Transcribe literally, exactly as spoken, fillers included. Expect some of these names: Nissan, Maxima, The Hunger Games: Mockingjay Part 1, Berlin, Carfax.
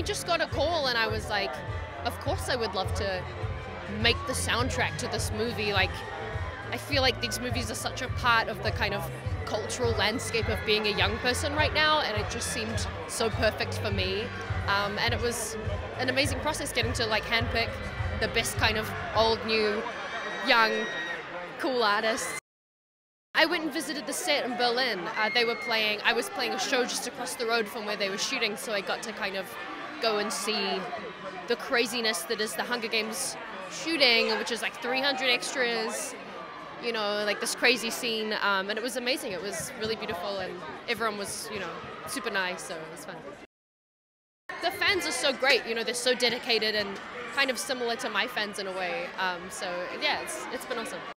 I just got a call and I was like, of course I would love to make the soundtrack to this movie. Like, I feel like these movies are such a part of the kind of cultural landscape of being a young person right now, and it just seemed so perfect for me. Um, and it was an amazing process getting to like handpick the best kind of old, new, young, cool artists. I went and visited the set in Berlin. Uh, they were playing, I was playing a show just across the road from where they were shooting, so I got to kind of go and see the craziness that is the Hunger Games shooting, which is like three hundred extras, you know, like this crazy scene, um, and it was amazing. It was really beautiful, and everyone was, you know, super nice, so it was fun. The fans are so great, you know, they're so dedicated and kind of similar to my fans in a way, um, so yeah, it's, it's been awesome.